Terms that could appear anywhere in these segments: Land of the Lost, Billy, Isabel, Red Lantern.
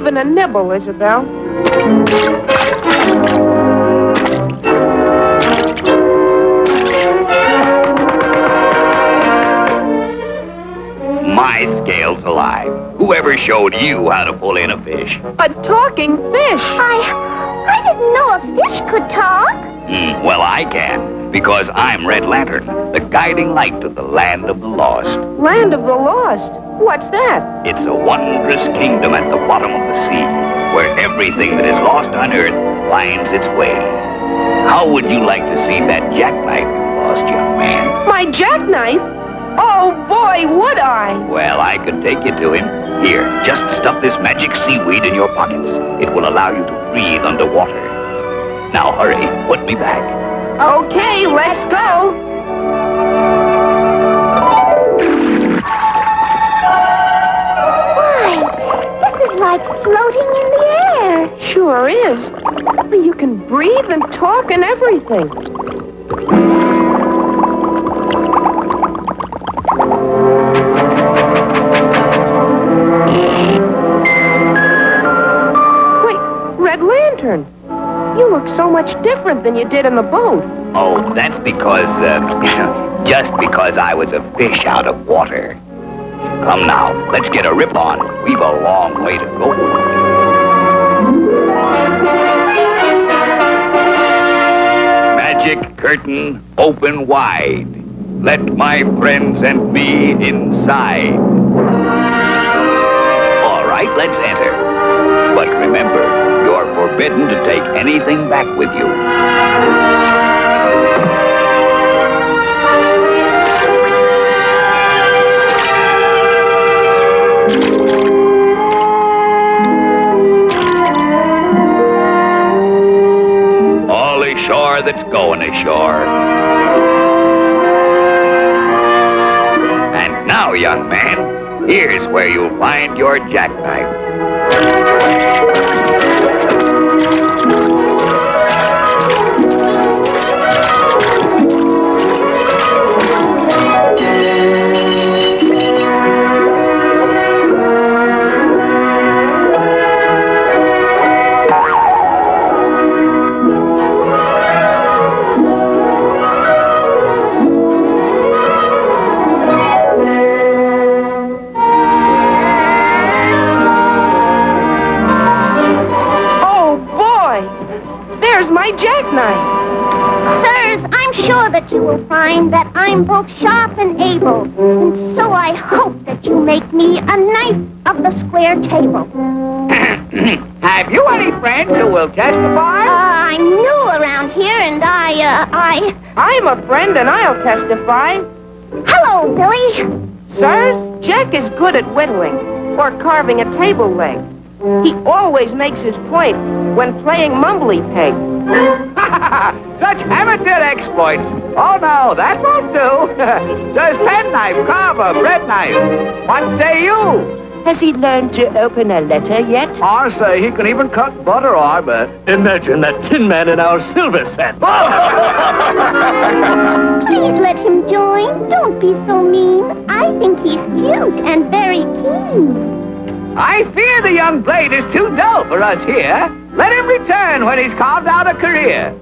even a nibble, Isabel. My scale's alive. Whoever showed you how to pull in a fish? A talking fish. I didn't know a fish could talk. Well, I can, because I'm Red Lantern, the guiding light of the Land of the Lost. Land of the Lost? What's that? It's a wondrous kingdom at the bottom of the sea, where everything that is lost on Earth finds its way. How would you like to see that jackknife you lost, young man? My jackknife? Oh, boy, would I! Well, I could take you to him. Here, just stuff this magic seaweed in your pockets. It will allow you to breathe underwater. Now, hurry, put me back. Okay, let's go. Like floating in the air. Sure is. You can breathe and talk and everything. Wait, Red Lantern, you look so much different than you did in the boat. Oh, that's because, just because I was a fish out of water. Come now, let's get a rip on. We've a long way to go. Magic curtain, open wide. Let my friends and me inside. All right, let's enter. But remember, you're forbidden to take anything back with you. That's going ashore. And now, young man, here's where you'll find your jackknife. That I'm both sharp and able, and so I hope that you make me a knife of the square table. Have you any friends who will testify? I'm new around here, and I'm a friend, and I'll testify. Hello, Billy. Sirs, Jack is good at whittling, or carving a table leg. He always makes his point when playing mumbly peg. Such amateur exploits. Oh, no, that won't do. Says penknife, carver, bread knife. What say you? Has he learned to open a letter yet? I say he can even cut butter, I bet. Imagine that Tin Man in our silver set. Please let him join. Don't be so mean. I think he's cute and very keen. I fear the young blade is too dull for us here. Let him return when he's carved out a career.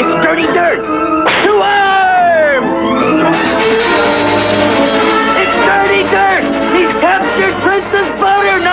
It's dirty dirt. Two arms! Princess Butter, no!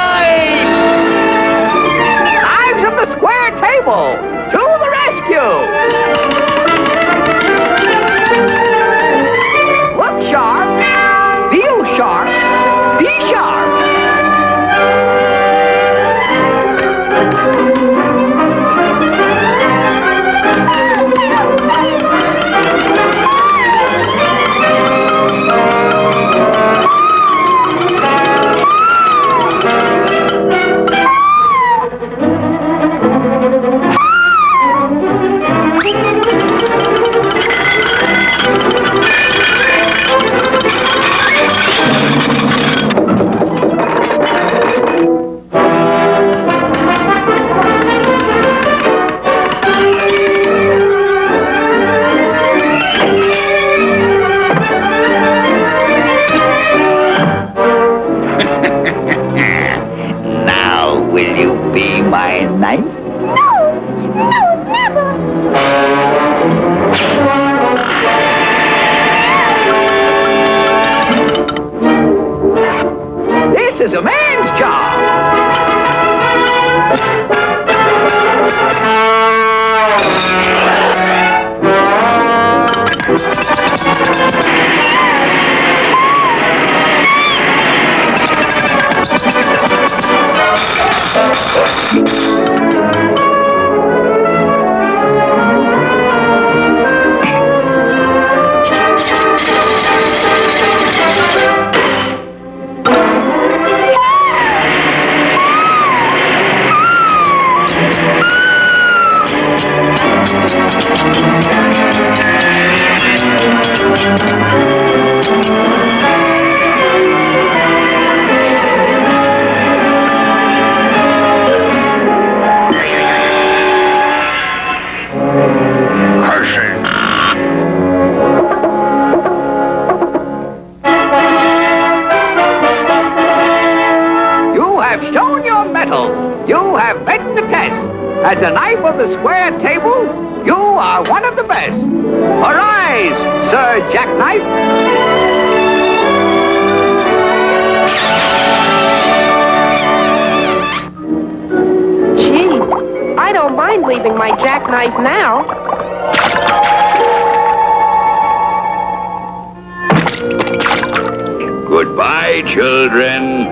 night? No! No, never! This is a man's job! As a knife of the square table, you are one of the best. Arise, Sir Jackknife. Gee, I don't mind leaving my jackknife now. Goodbye, children.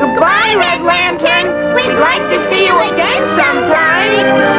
Goodbye, Red Lantern. We'd like to see you again sometime.